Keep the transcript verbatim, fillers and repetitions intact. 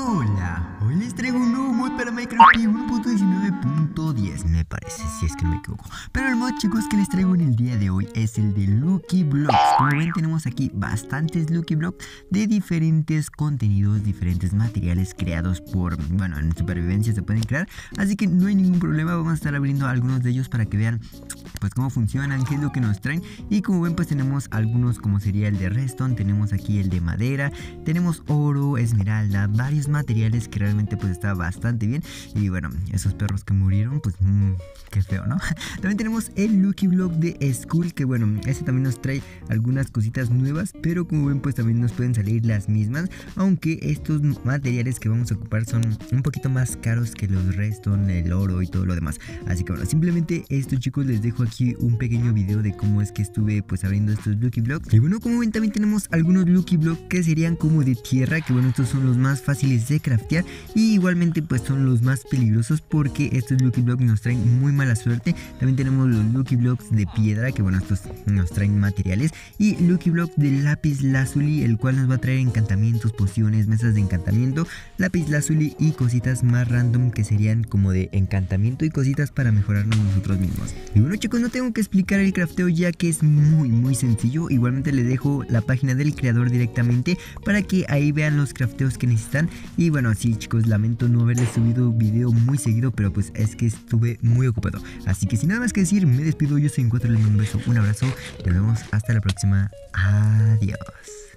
Hola, hoy les traigo un nuevo mod para Minecraft uno punto diecinueve punto diez, me parece, si es que no me equivoco. Pero el mod, chicos, que les traigo en el día de hoy es el de Lucky Blocks. Como ven, tenemos aquí bastantes Lucky Blocks de diferentes contenidos, diferentes materiales creados por, bueno, en supervivencia se pueden crear. Así que no hay ningún problema, vamos a estar abriendo algunos de ellos para que vean pues cómo funcionan, qué es lo que nos traen. Y como ven, pues tenemos algunos como sería el de redstone, tenemos aquí el de madera, tenemos oro, esmeralda, varios materiales que realmente pues está bastante bien. Y bueno, esos perros que murieron, pues mmm, qué feo, ¿no? También tenemos el Lucky Block de Skull, que bueno, este también nos trae algunas cositas nuevas, pero como ven pues también nos pueden salir las mismas, aunque estos materiales que vamos a ocupar son un poquito más caros que los redstone, el oro y todo lo demás. Así que bueno, simplemente esto, chicos, les dejo aquí un pequeño video de cómo es que estuve pues abriendo estos Lucky Blocks. Y bueno, como ven, también tenemos algunos Lucky Blocks que serían como de tierra, que bueno, estos son los más fáciles de craftear y igualmente pues son los más peligrosos porque estos Lucky Blocks nos traen muy mala suerte. También tenemos los Lucky Blocks de piedra, que bueno, estos nos traen materiales, y Lucky Blocks de lápiz lazuli, el cual nos va a traer encantamientos, pociones, mesas de encantamiento, lápiz lazuli y cositas más random que serían como de encantamiento y cositas para mejorarnos nosotros mismos. Y bueno, chicos, no tengo que explicar el crafteo ya que es muy muy sencillo. Igualmente les dejo la página del creador directamente para que ahí vean los crafteos que necesitan. Y bueno, sí, chicos, lamento no haberles subido video muy seguido, pero pues es que estuve muy ocupado. Así que sin nada más que decir, me despido. Yo soy En Cuatro, les mando un beso, un abrazo, y nos vemos hasta la próxima. Adiós.